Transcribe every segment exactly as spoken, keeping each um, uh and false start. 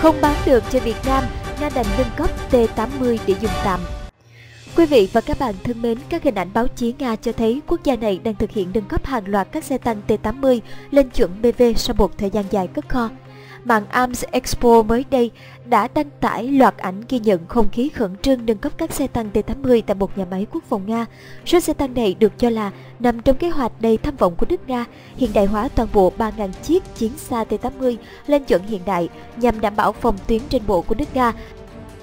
không bán được cho Việt Nam nên đành nâng cấp T tám mươi để dùng tạm. Quý vị và các bạn thân mến, các hình ảnh báo chí Nga cho thấy quốc gia này đang thực hiện nâng cấp hàng loạt các xe tăng T tám mươi lên chuẩn bê vê sau một thời gian dài cất kho. Mạng Arms Expo mới đây đã đăng tải loạt ảnh ghi nhận không khí khẩn trương nâng cấp các xe tăng T tám mươi tại một nhà máy quốc phòng Nga. Số xe tăng này được cho là nằm trong kế hoạch đầy tham vọng của nước Nga hiện đại hóa toàn bộ ba nghìn chiếc chiến xa T tám mươi lên chuẩn hiện đại nhằm đảm bảo phòng tuyến trên bộ của nước Nga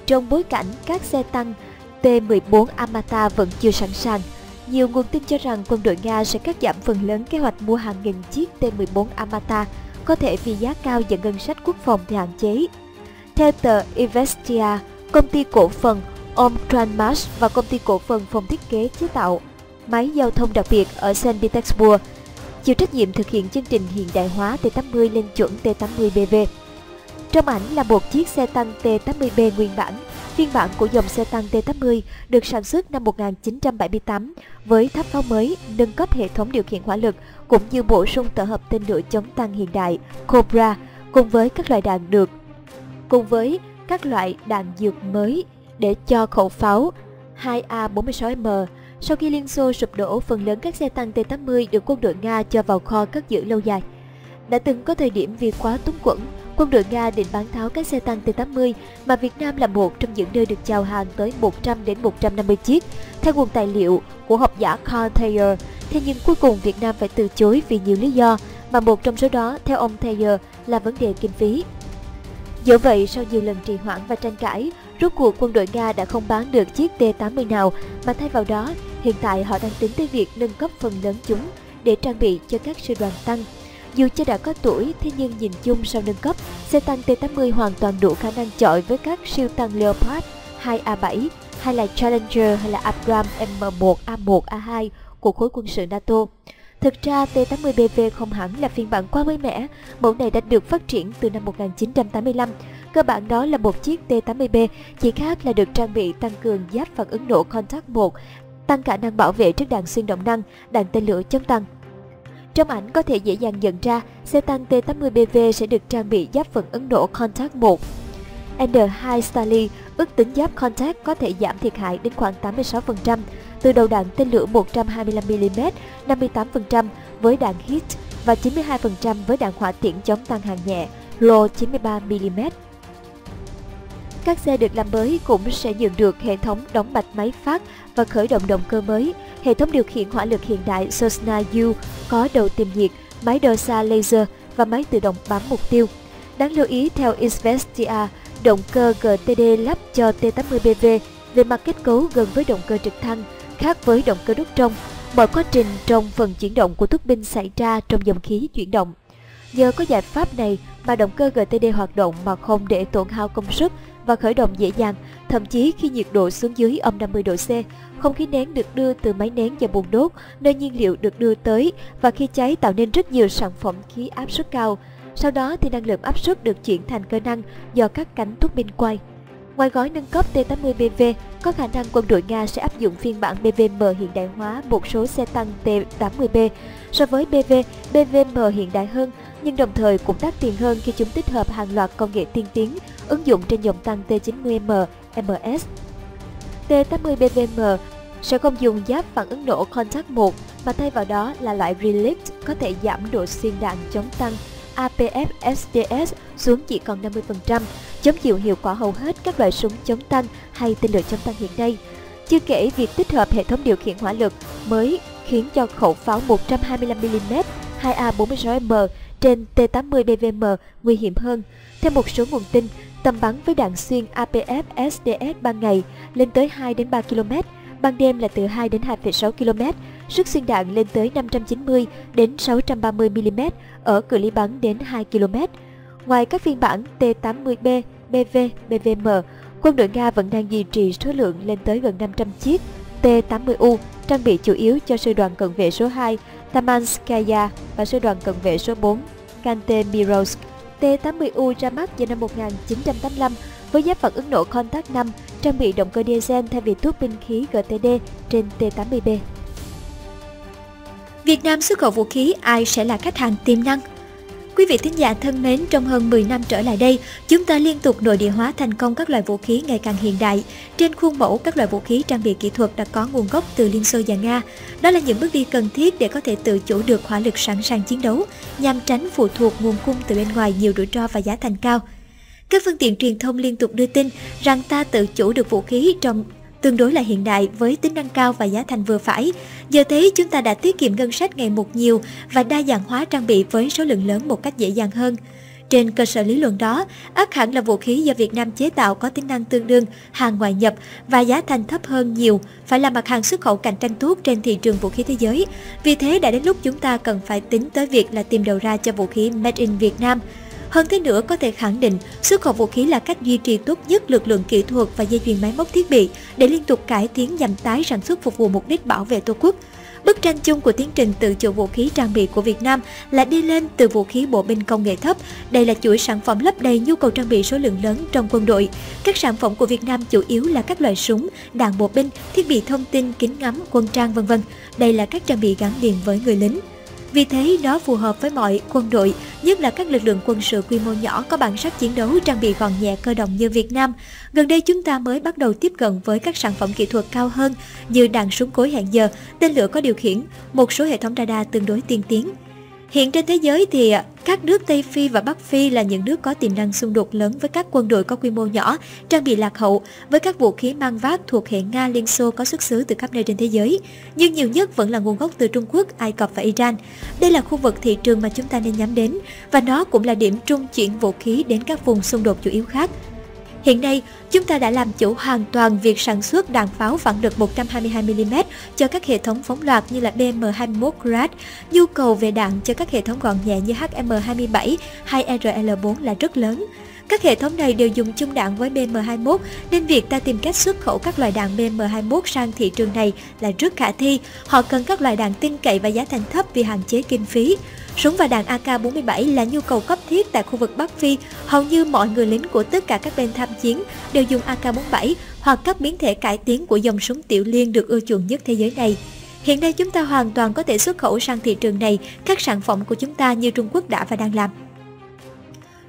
trong bối cảnh các xe tăng T mười bốn Armata vẫn chưa sẵn sàng. Nhiều nguồn tin cho rằng quân đội Nga sẽ cắt giảm phần lớn kế hoạch mua hàng nghìn chiếc T mười bốn Armata, có thể vì giá cao và ngân sách quốc phòng thì hạn chế. Theo tờ Investia, công ty cổ phần Omtrans và công ty cổ phần phòng thiết kế chế tạo máy giao thông đặc biệt ở Saint Petersburg chịu trách nhiệm thực hiện chương trình hiện đại hóa T tám mươi lên chuẩn T tám mươi B V. Trong ảnh là một chiếc xe tăng T tám mươi B nguyên bản. Phiên bản của dòng xe tăng T tám mươi được sản xuất năm một nghìn chín trăm bảy mươi tám với tháp pháo mới, nâng cấp hệ thống điều khiển hỏa lực cũng như bổ sung tổ hợp tên lửa chống tăng hiện đại Cobra cùng với các loại đạn được cùng với các loại đạn dược mới để cho khẩu pháo hai A bốn mươi sáu M. Sau khi Liên Xô sụp đổ, phần lớn các xe tăng T tám mươi được quân đội Nga cho vào kho cất giữ lâu dài. Đã từng có thời điểm vì quá túng quẫn, quân đội Nga định bán tháo các xe tăng T tám mươi, mà Việt Nam là một trong những nơi được chào hàng tới một trăm đến một trăm năm mươi chiếc, theo nguồn tài liệu của học giả Karl Taylor. Thế nhưng cuối cùng Việt Nam phải từ chối vì nhiều lý do, mà một trong số đó, theo ông Taylor, là vấn đề kinh phí. Dẫu vậy, sau nhiều lần trì hoãn và tranh cãi, rốt cuộc quân đội Nga đã không bán được chiếc T tám mươi nào, mà thay vào đó, hiện tại họ đang tính tới việc nâng cấp phần lớn chúng để trang bị cho các sư đoàn tăng. Dù chưa đã có tuổi, thế nhưng nhìn chung sau nâng cấp, xe tăng T tám mươi hoàn toàn đủ khả năng chọi với các siêu tăng Leopard hai A bảy hay là Challenger hay là Abram M một A một A hai của khối quân sự NATO. Thực ra, T tám mươi B V không hẳn là phiên bản quá mới mẻ, mẫu này đã được phát triển từ năm một nghìn chín trăm tám mươi lăm. Cơ bản đó là một chiếc T tám mươi B, chỉ khác là được trang bị tăng cường giáp phản ứng nổ Kontakt một, tăng khả năng bảo vệ trước đạn xuyên động năng, đạn tên lửa chống tăng. Trong ảnh có thể dễ dàng nhận ra, xe tăng T tám mươi B V sẽ được trang bị giáp phản ứng nổ Kontakt một. Andrew Hay Staley ước tính giáp Kontakt có thể giảm thiệt hại đến khoảng tám mươi sáu phần trăm, từ đầu đạn tên lửa một trăm hai mươi lăm mi li mét, năm mươi tám phần trăm với đạn hit và chín mươi hai phần trăm với đạn hỏa tiễn chống tăng hạng nhẹ, lô chín mươi ba mi li mét. Các xe được làm mới cũng sẽ nhận được hệ thống đóng mạch máy phát và khởi động động cơ mới, hệ thống điều khiển hỏa lực hiện đại SOSNA-U có đầu tiềm nhiệt, máy đo xa laser và máy tự động bám mục tiêu. Đáng lưu ý theo Investia, động cơ giê tê đê lắp cho T tám mươi B V về mặt kết cấu gần với động cơ trực thăng, khác với động cơ đốt trong. Mọi quá trình trong phần chuyển động của tuốc binh xảy ra trong dòng khí chuyển động. Nhờ có giải pháp này mà động cơ giê tê đê hoạt động mà không để tổn hao công suất và khởi động dễ dàng, thậm chí khi nhiệt độ xuống dưới âm năm mươi độ C, không khí nén được đưa từ máy nén và buồng đốt, nơi nhiên liệu được đưa tới và khi cháy tạo nên rất nhiều sản phẩm khí áp suất cao. Sau đó thì năng lượng áp suất được chuyển thành cơ năng do các cánh tuốc binh quay. Ngoài gói nâng cấp T tám mươi B V, có khả năng quân đội Nga sẽ áp dụng phiên bản B V M hiện đại hóa một số xe tăng T tám mươi B. So với B V, B V M hiện đại hơn nhưng đồng thời cũng đắt tiền hơn khi chúng tích hợp hàng loạt công nghệ tiên tiến ứng dụng trên dòng tăng T chín mươi M, M S. T tám mươi B V M sẽ không dùng giáp phản ứng nổ Kontakt một mà thay vào đó là loại Relikt có thể giảm độ xuyên đạn chống tăng A P F S D S xuống chỉ còn năm mươi phần trăm, chống chịu hiệu quả hầu hết các loại súng chống tăng hay tên lửa chống tăng hiện nay. Chưa kể việc tích hợp hệ thống điều khiển hỏa lực mới khiến cho khẩu pháo một trăm hai mươi lăm mi li mét hai A bốn mươi sáu M trên T tám mươi B V M nguy hiểm hơn. Theo một số nguồn tin, tầm bắn với đạn xuyên A P F S D S ban ngày lên tới hai đến ba ki lô mét, ban đêm là từ hai đến hai phẩy sáu ki lô mét, sức xuyên đạn lên tới năm trăm chín mươi đến sáu trăm ba mươi mi li mét ở cự ly bắn đến hai ki lô mét. Ngoài các phiên bản T tám mươi B, B V, B V M, quân đội Nga vẫn đang duy trì số lượng lên tới gần năm trăm chiếc T tám mươi U trang bị chủ yếu cho sư đoàn cận vệ số hai Tamanskaya và sư đoàn cận vệ số bốn Kantemirsk. T tám mươi U ra mắt vào năm một nghìn chín trăm tám mươi lăm với giáp phản ứng nổ Kontakt năm, trang bị động cơ diesel thay vì tuốc binh khí giê tê đê trên T tám mươi B. Việt Nam xuất khẩu vũ khí, ai sẽ là khách hàng tiềm năng? Quý vị thính giả thân mến, trong hơn mười năm trở lại đây, chúng ta liên tục nội địa hóa thành công các loại vũ khí ngày càng hiện đại. Trên khuôn mẫu các loại vũ khí trang bị kỹ thuật đã có nguồn gốc từ Liên Xô và Nga. Đó là những bước đi cần thiết để có thể tự chủ được hỏa lực sẵn sàng chiến đấu, nhằm tránh phụ thuộc nguồn cung từ bên ngoài nhiều rủi ro và giá thành cao. Các phương tiện truyền thông liên tục đưa tin rằng ta tự chủ được vũ khí trong tương đối là hiện đại với tính năng cao và giá thành vừa phải. Giờ thế chúng ta đã tiết kiệm ngân sách ngày một nhiều và đa dạng hóa trang bị với số lượng lớn một cách dễ dàng hơn. Trên cơ sở lý luận đó, ắt hẳn là vũ khí do Việt Nam chế tạo có tính năng tương đương hàng ngoại nhập và giá thành thấp hơn nhiều, phải là mặt hàng xuất khẩu cạnh tranh tốt trên thị trường vũ khí thế giới. Vì thế đã đến lúc chúng ta cần phải tính tới việc là tìm đầu ra cho vũ khí Made in Việt Nam. Hơn thế nữa, có thể khẳng định xuất khẩu vũ khí là cách duy trì tốt nhất lực lượng kỹ thuật và dây chuyền máy móc thiết bị để liên tục cải tiến nhằm tái sản xuất phục vụ mục đích bảo vệ Tổ quốc. Bức tranh chung của tiến trình tự chủ vũ khí trang bị của Việt Nam là đi lên từ vũ khí bộ binh công nghệ thấp. Đây là chuỗi sản phẩm lấp đầy nhu cầu trang bị số lượng lớn trong quân đội. Các sản phẩm của Việt Nam chủ yếu là các loại súng, đạn bộ binh, thiết bị thông tin, kính ngắm, quân trang vân vân. Đây là các trang bị gắn liền với người lính. Vì thế, nó phù hợp với mọi quân đội, nhất là các lực lượng quân sự quy mô nhỏ có bản sắc chiến đấu trang bị gọn nhẹ cơ động như Việt Nam. Gần đây chúng ta mới bắt đầu tiếp cận với các sản phẩm kỹ thuật cao hơn như đạn súng cối hẹn giờ, tên lửa có điều khiển, một số hệ thống radar tương đối tiên tiến. Hiện trên thế giới thì các nước Tây Phi và Bắc Phi là những nước có tiềm năng xung đột lớn với các quân đội có quy mô nhỏ, trang bị lạc hậu, với các vũ khí mang vác thuộc hệ Nga, Liên Xô có xuất xứ từ khắp nơi trên thế giới. Nhưng nhiều nhất vẫn là nguồn gốc từ Trung Quốc, Ai Cập và Iran. Đây là khu vực thị trường mà chúng ta nên nhắm đến, và nó cũng là điểm trung chuyển vũ khí đến các vùng xung đột chủ yếu khác. Hiện nay, chúng ta đã làm chủ hoàn toàn việc sản xuất đạn pháo phản lực một trăm hai mươi hai mi li mét cho các hệ thống phóng loạt như là bê em hai mươi mốt Grad. Nhu cầu về đạn cho các hệ thống gọn nhẹ như hát em hai mươi bảy, hai R L bốn là rất lớn. Các hệ thống này đều dùng chung đạn với bê em hai mươi mốt, nên việc ta tìm cách xuất khẩu các loại đạn bê em hai mươi mốt sang thị trường này là rất khả thi. Họ cần các loại đạn tin cậy và giá thành thấp vì hạn chế kinh phí. Súng và đạn A K bốn mươi bảy là nhu cầu cấp thiết tại khu vực Bắc Phi. Hầu như mọi người lính của tất cả các bên tham chiến đều dùng A K bốn mươi bảy hoặc các biến thể cải tiến của dòng súng tiểu liên được ưa chuộng nhất thế giới này. Hiện nay chúng ta hoàn toàn có thể xuất khẩu sang thị trường này các sản phẩm của chúng ta như Trung Quốc đã và đang làm.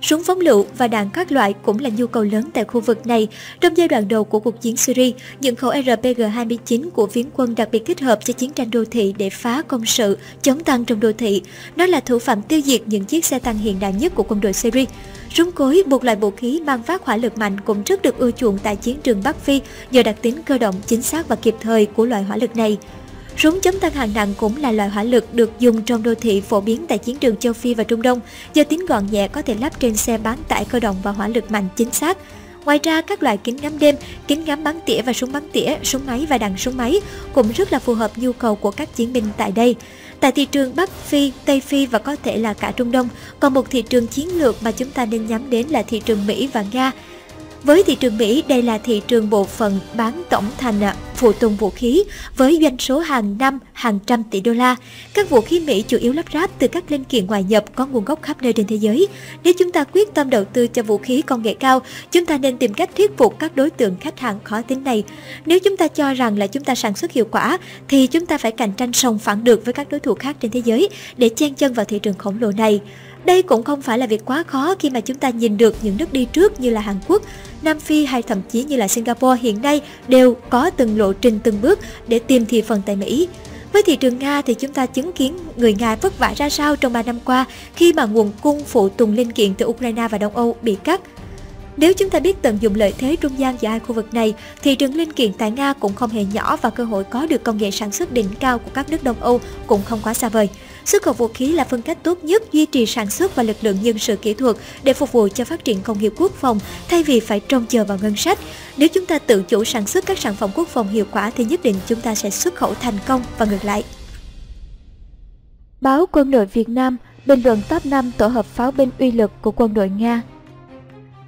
Súng phóng lựu và đạn các loại cũng là nhu cầu lớn tại khu vực này. Trong giai đoạn đầu của cuộc chiến Syria, những khẩu R P G hai mươi chín của phiến quân đặc biệt thích hợp cho chiến tranh đô thị để phá công sự, chống tăng trong đô thị. Nó là thủ phạm tiêu diệt những chiếc xe tăng hiện đại nhất của quân đội Syria. Súng cối, một loại vũ khí mang phát hỏa lực mạnh cũng rất được ưa chuộng tại chiến trường Bắc Phi do đặc tính cơ động, chính xác và kịp thời của loại hỏa lực này. Súng chống tăng hạng nặng cũng là loại hỏa lực được dùng trong đô thị phổ biến tại chiến trường châu Phi và Trung Đông, do tính gọn nhẹ có thể lắp trên xe bán tải cơ động và hỏa lực mạnh chính xác. Ngoài ra, các loại kính ngắm đêm, kính ngắm bắn tỉa và súng bắn tỉa, súng máy và đạn súng máy cũng rất là phù hợp nhu cầu của các chiến binh tại đây. Tại thị trường Bắc Phi, Tây Phi và có thể là cả Trung Đông, còn một thị trường chiến lược mà chúng ta nên nhắm đến là thị trường Mỹ và Nga. Với thị trường Mỹ, đây là thị trường bộ phận bán tổng thành phụ tùng vũ khí với doanh số hàng năm hàng trăm tỷ đô la. Các vũ khí Mỹ chủ yếu lắp ráp từ các linh kiện ngoại nhập có nguồn gốc khắp nơi trên thế giới. Nếu chúng ta quyết tâm đầu tư cho vũ khí công nghệ cao, chúng ta nên tìm cách thuyết phục các đối tượng khách hàng khó tính này. Nếu chúng ta cho rằng là chúng ta sản xuất hiệu quả, thì chúng ta phải cạnh tranh sòng phẳng được với các đối thủ khác trên thế giới để chen chân vào thị trường khổng lồ này. Đây cũng không phải là việc quá khó khi mà chúng ta nhìn được những nước đi trước như là Hàn Quốc, Nam Phi hay thậm chí như là Singapore hiện nay đều có từng lộ trình từng bước để tìm thị phần tại Mỹ. Với thị trường Nga thì chúng ta chứng kiến người Nga vất vả ra sao trong ba năm qua khi mà nguồn cung phụ tùng linh kiện từ Ukraine và Đông Âu bị cắt. Nếu chúng ta biết tận dụng lợi thế trung gian giữa hai khu vực này, thị trường linh kiện tại Nga cũng không hề nhỏ và cơ hội có được công nghệ sản xuất đỉnh cao của các nước Đông Âu cũng không quá xa vời. Xuất khẩu vũ khí là phương cách tốt nhất duy trì sản xuất và lực lượng nhân sự kỹ thuật để phục vụ cho phát triển công nghiệp quốc phòng thay vì phải trông chờ vào ngân sách. Nếu chúng ta tự chủ sản xuất các sản phẩm quốc phòng hiệu quả thì nhất định chúng ta sẽ xuất khẩu thành công và ngược lại. Báo Quân đội Việt Nam bình luận top năm tổ hợp pháo binh uy lực của quân đội Nga.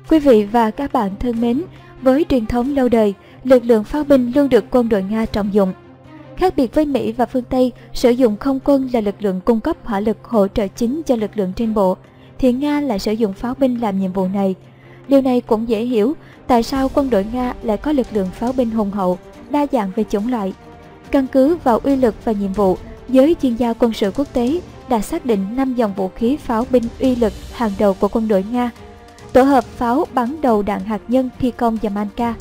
Quý vị và các bạn thân mến, với truyền thống lâu đời, lực lượng pháo binh luôn được quân đội Nga trọng dụng. Khác biệt với Mỹ và phương Tây, sử dụng không quân là lực lượng cung cấp hỏa lực hỗ trợ chính cho lực lượng trên bộ, thì Nga lại sử dụng pháo binh làm nhiệm vụ này. Điều này cũng dễ hiểu tại sao quân đội Nga lại có lực lượng pháo binh hùng hậu, đa dạng về chủng loại. Căn cứ vào uy lực và nhiệm vụ, giới chuyên gia quân sự quốc tế đã xác định năm dòng vũ khí pháo binh uy lực hàng đầu của quân đội Nga, tổ hợp pháo bắn đầu đạn hạt nhân Tikhon và Malka.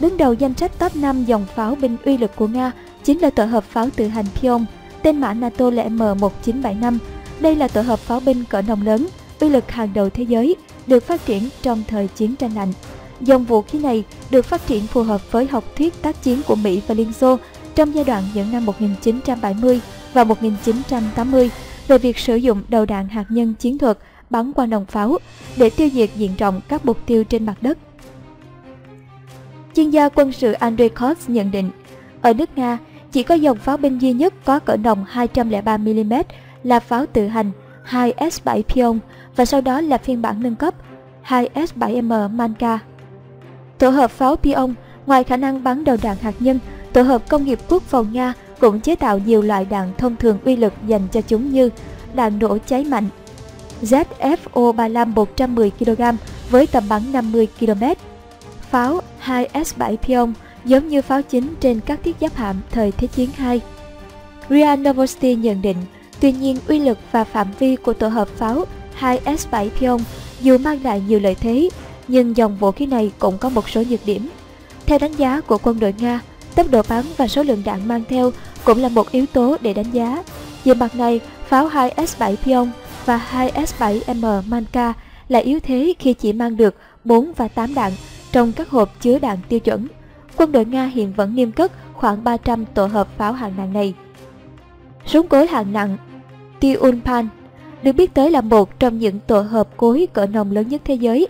Đứng đầu danh sách top năm dòng pháo binh uy lực của Nga chính là tổ hợp pháo tự hành Pion, tên mã NATO là M một chín bảy năm. Đây là tổ hợp pháo binh cỡ nòng lớn, uy lực hàng đầu thế giới, được phát triển trong thời chiến tranh lạnh. Dòng vũ khí này được phát triển phù hợp với học thuyết tác chiến của Mỹ và Liên Xô trong giai đoạn những năm một nghìn chín trăm bảy mươi và một nghìn chín trăm tám mươi về việc sử dụng đầu đạn hạt nhân chiến thuật bắn qua nòng pháo để tiêu diệt diện rộng các mục tiêu trên mặt đất. Chuyên gia quân sự Andrey Kos nhận định, ở nước Nga chỉ có dòng pháo binh duy nhất có cỡ nòng hai trăm lẻ ba mi-li-mét là pháo tự hành hai S bảy Pion và sau đó là phiên bản nâng cấp hai S bảy M Malka. Tổ hợp pháo Pion, ngoài khả năng bắn đầu đạn hạt nhân, tổ hợp công nghiệp quốc phòng Nga cũng chế tạo nhiều loại đạn thông thường uy lực dành cho chúng như đạn nổ cháy mạnh Z F O ba mươi lăm một trăm mười ki-lô-gam với tầm bắn năm mươi ki-lô-mét. Pháo hai S bảy Pion giống như pháo chính trên các thiết giáp hạm thời Thế chiến hai. Ria Novosti nhận định, tuy nhiên uy lực và phạm vi của tổ hợp pháo hai S bảy Pion dù mang lại nhiều lợi thế, nhưng dòng vũ khí này cũng có một số nhược điểm. Theo đánh giá của quân đội Nga, tốc độ bắn và số lượng đạn mang theo cũng là một yếu tố để đánh giá. Về mặt này, pháo hai S bảy Pion và hai S bảy M Malka là yếu thế khi chỉ mang được bốn và tám đạn trong các hộp chứa đạn tiêu chuẩn. Quân đội Nga hiện vẫn niêm cất khoảng ba trăm tổ hợp pháo hạng nặng này. Súng cối hạng nặng Tyulpan được biết tới là một trong những tổ hợp cối cỡ nòng lớn nhất thế giới.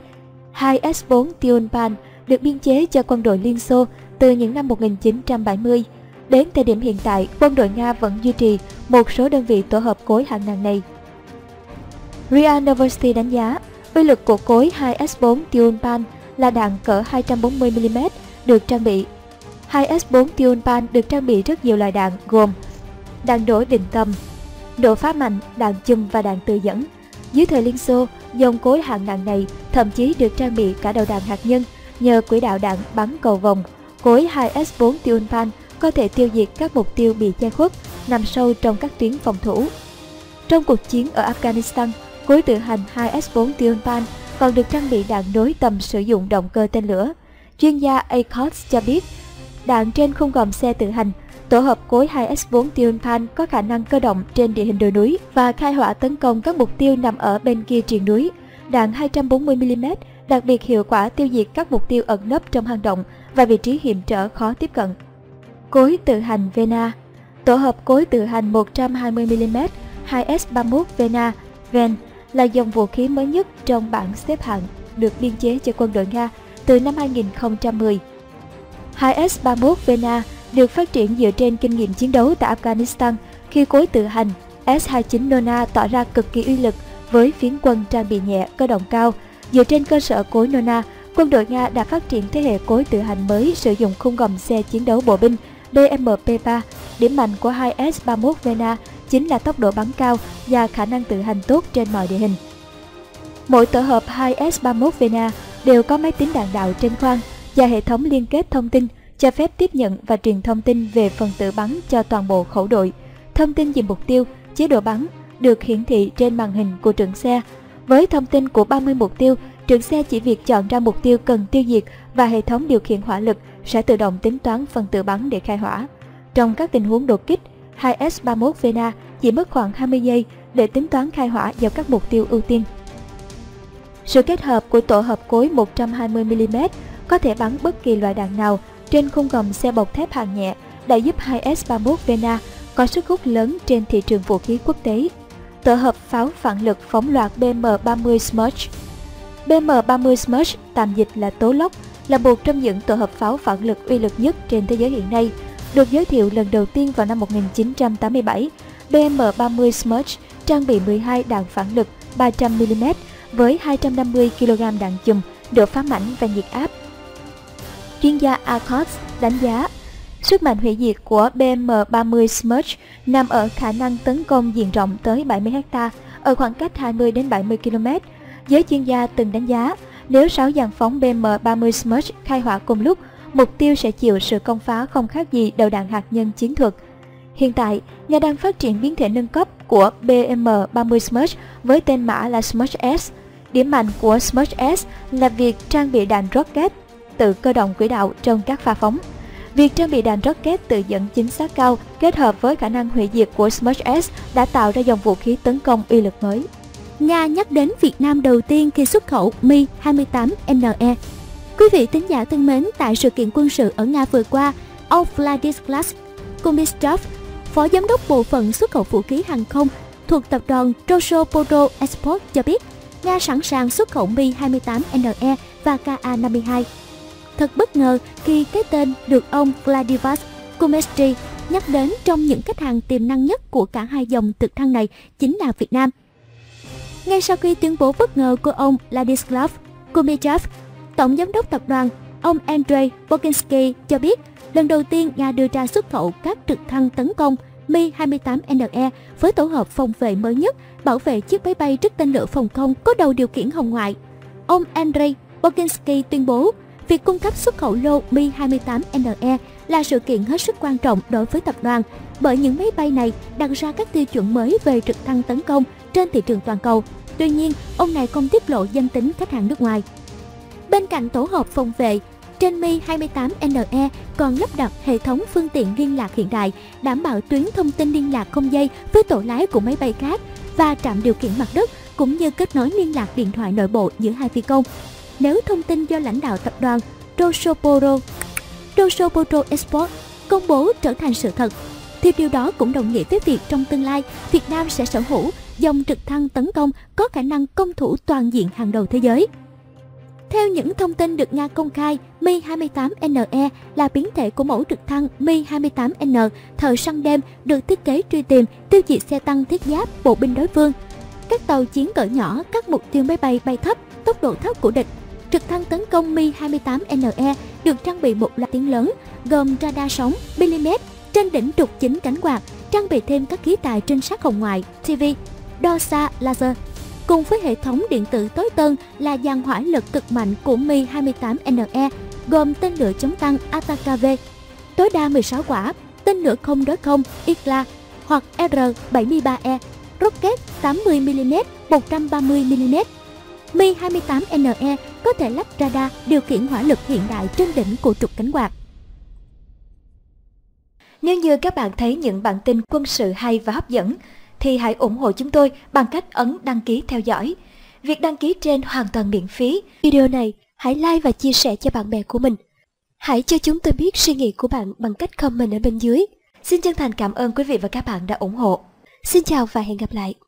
hai S bốn Tyulpan được biên chế cho quân đội Liên Xô từ những năm một nghìn chín trăm bảy mươi. Đến thời điểm hiện tại, quân đội Nga vẫn duy trì một số đơn vị tổ hợp cối hạng nặng này. Ria Novosti đánh giá, uy lực của cối hai S bốn Tyulpan là đạn cỡ hai trăm bốn mươi mi-li-mét được trang bị. hai S bốn Tyulpan được trang bị rất nhiều loại đạn gồm đạn nổ định tầm, nổ phá mạnh, đạn chùm và đạn tự dẫn. Dưới thời Liên Xô, dòng cối hạng nặng này thậm chí được trang bị cả đầu đạn hạt nhân nhờ quỹ đạo đạn bắn cầu vòng. Cối hai S bốn Tyulpan có thể tiêu diệt các mục tiêu bị che khuất nằm sâu trong các tuyến phòng thủ. Trong cuộc chiến ở Afghanistan, cối tự hành hai S bốn Tyulpan còn được trang bị đạn đối tầm sử dụng động cơ tên lửa. Chuyên gia Akos cho biết, đạn trên không gồm xe tự hành. Tổ hợp cối hai S bốn Tyulpan có khả năng cơ động trên địa hình đồi núi và khai hỏa tấn công các mục tiêu nằm ở bên kia triền núi. Đạn hai trăm bốn mươi mi-li-mét đặc biệt hiệu quả tiêu diệt các mục tiêu ẩn nấp trong hang động và vị trí hiểm trở khó tiếp cận. Cối tự hành Vena, tổ hợp cối tự hành một trăm hai mươi mi-li-mét hai S ba mươi mốt Vena Ven là dòng vũ khí mới nhất trong bảng xếp hạng được biên chế cho quân đội Nga từ năm hai nghìn không trăm mười. hai S ba mươi mốt Vena được phát triển dựa trên kinh nghiệm chiến đấu tại Afghanistan khi cối tự hành S hai mươi chín Nona tỏ ra cực kỳ uy lực với phiến quân trang bị nhẹ, cơ động cao. Dựa trên cơ sở cối Nona, quân đội Nga đã phát triển thế hệ cối tự hành mới sử dụng khung gầm xe chiến đấu bộ binh B M P ba. Điểm mạnh của hai S ba mươi mốt Vena chính là tốc độ bắn cao và khả năng tự hành tốt trên mọi địa hình. Mỗi tổ hợp hai S ba mươi mốt Vena đều có máy tính đạn đạo trên khoang và hệ thống liên kết thông tin cho phép tiếp nhận và truyền thông tin về phần tử bắn cho toàn bộ khẩu đội. Thông tin về mục tiêu, chế độ bắn được hiển thị trên màn hình của trưởng xe. Với thông tin của ba mươi mục tiêu, trưởng xe chỉ việc chọn ra mục tiêu cần tiêu diệt và hệ thống điều khiển hỏa lực sẽ tự động tính toán phần tử bắn để khai hỏa. Trong các tình huống đột kích, hai S ba mươi mốt Vena chỉ mất khoảng hai mươi giây để tính toán khai hỏa vào các mục tiêu ưu tiên. Sự kết hợp của tổ hợp cối một trăm hai mươi mi-li-mét có thể bắn bất kỳ loại đạn nào trên khung gầm xe bọc thép hạng nhẹ đã giúp hai S ba mươi mốt Vena có sức hút lớn trên thị trường vũ khí quốc tế. Tổ hợp pháo phản lực phóng loạt B M ba mươi Smerch. B M ba mươi Smerch, tạm dịch là tố lốc, là một trong những tổ hợp pháo phản lực uy lực nhất trên thế giới hiện nay. Được giới thiệu lần đầu tiên vào năm một nghìn chín trăm tám mươi bảy, B M ba mươi Smerch trang bị mười hai đạn phản lực ba trăm mi-li-mét với hai trăm năm mươi ki-lô-gam đạn chùm, độ phá mảnh và nhiệt áp. Chuyên gia Akos đánh giá, sức mạnh hủy diệt của B M ba mươi Smerch nằm ở khả năng tấn công diện rộng tới bảy mươi héc-ta ở khoảng cách hai mươi đến bảy mươi ki-lô-mét. Giới chuyên gia từng đánh giá, nếu sáu dàn phóng B M ba mươi Smerch khai hỏa cùng lúc, mục tiêu sẽ chịu sự công phá không khác gì đầu đạn hạt nhân chiến thuật. Hiện tại, Nga đang phát triển biến thể nâng cấp của bê em ba mươi Smerch với tên mã là Smerch S. Điểm mạnh của Smerch S là việc trang bị đạn rocket tự cơ động quỹ đạo trong các pha phóng. Việc trang bị đạn rocket tự dẫn chính xác cao kết hợp với khả năng hủy diệt của Smerch S đã tạo ra dòng vũ khí tấn công uy lực mới. Nga nhắc đến Việt Nam đầu tiên khi xuất khẩu Mi hai tám N E. Quý vị thính giả thân mến, tại sự kiện quân sự ở Nga vừa qua, ông Vladislav Kumistrov, Phó Giám đốc Bộ phận Xuất khẩu Vũ khí Hàng không thuộc tập đoàn Rosobodo Export cho biết, Nga sẵn sàng xuất khẩu Mi hai tám N E và Ka năm mươi hai. Thật bất ngờ khi cái tên được ông Vladislav Kumistrov nhắc đến trong những khách hàng tiềm năng nhất của cả hai dòng trực thăng này chính là Việt Nam. Ngay sau khi tuyên bố bất ngờ của ông Vladislav Kumistrov, Tổng Giám đốc Tập đoàn, ông Andrey Boginsky cho biết lần đầu tiên Nga đưa ra xuất khẩu các trực thăng tấn công Mi hai tám N E với tổ hợp phòng vệ mới nhất bảo vệ chiếc máy bay trước tên lửa phòng không có đầu điều khiển hồng ngoại. Ông Andrey Boginsky tuyên bố việc cung cấp xuất khẩu lô Mi hai tám N E là sự kiện hết sức quan trọng đối với tập đoàn bởi những máy bay này đặt ra các tiêu chuẩn mới về trực thăng tấn công trên thị trường toàn cầu. Tuy nhiên, ông này không tiết lộ danh tính khách hàng nước ngoài. Bên cạnh tổ hợp phòng vệ, trên Mi hai tám N E còn lắp đặt hệ thống phương tiện liên lạc hiện đại, đảm bảo tuyến thông tin liên lạc không dây với tổ lái của máy bay khác và trạm điều khiển mặt đất cũng như kết nối liên lạc điện thoại nội bộ giữa hai phi công. Nếu thông tin do lãnh đạo tập đoàn Rosobodo, Rosobodo Export công bố trở thành sự thật, thì điều đó cũng đồng nghĩa với việc trong tương lai Việt Nam sẽ sở hữu dòng trực thăng tấn công có khả năng công thủ toàn diện hàng đầu thế giới. Theo những thông tin được Nga công khai, Mi hai tám N E là biến thể của mẫu trực thăng Mi hai tám N thợ săn đêm được thiết kế truy tìm, tiêu diệt xe tăng thiết giáp, bộ binh đối phương, các tàu chiến cỡ nhỏ, các mục tiêu máy bay bay thấp, tốc độ thấp của địch. Trực thăng tấn công Mi hai tám N E được trang bị một loạt tiếng lớn gồm radar sóng, bilimet trên đỉnh trục chính cánh quạt, trang bị thêm các khí tài trinh sát hồng ngoại, T V, đo xa, laser. Cùng với hệ thống điện tử tối tân là dàn hỏa lực cực mạnh của Mi hai tám N E gồm tên lửa chống tăng A T K V tối đa mười sáu quả, tên lửa không đối không I K L A hoặc R bảy mươi ba E, rocket tám mươi mi li mét, một trăm ba mươi mi li mét. Mi hai tám N E có thể lắp radar điều khiển hỏa lực hiện đại trên đỉnh của trục cánh quạt. Nếu như các bạn thấy những bản tin quân sự hay và hấp dẫn, thì hãy ủng hộ chúng tôi bằng cách ấn đăng ký theo dõi. Việc đăng ký trên hoàn toàn miễn phí. Video này hãy like và chia sẻ cho bạn bè của mình. Hãy cho chúng tôi biết suy nghĩ của bạn bằng cách comment ở bên dưới. Xin chân thành cảm ơn quý vị và các bạn đã ủng hộ. Xin chào và hẹn gặp lại.